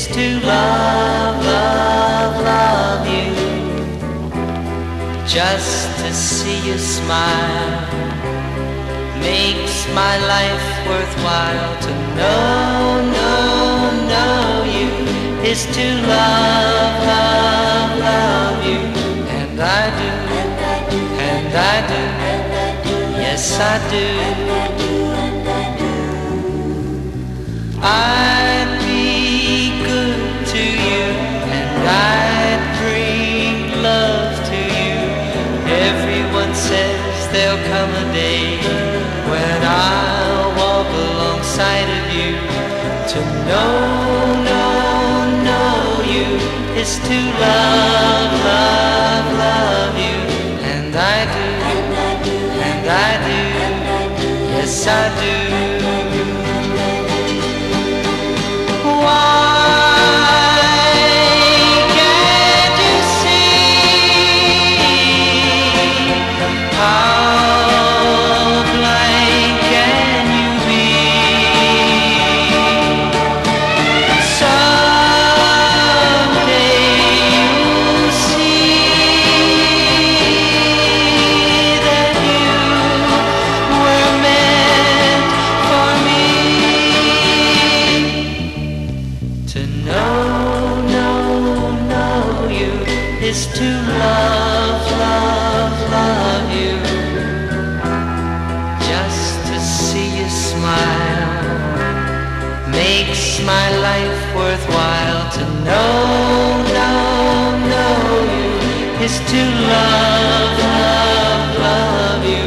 is to love, love, love you. Just to see you smile makes my life worthwhile. To know, know, know you is to love, love, love you. And I do, and I do, and I do, yes I do. I'd be good to you, and I'd bring love to you. Everyone says there'll come a day when I'll walk alongside of you. To know, know, know you is to love, love, love you. And I do, and I do, and I do, and I do, yes I do. Why can't you see how blind can you be? Someday you'll see that you were meant for me. To know, know, know you is to love, love, love you. Just to see you smile makes my life worthwhile. To know, know, know you is to love, love, love you.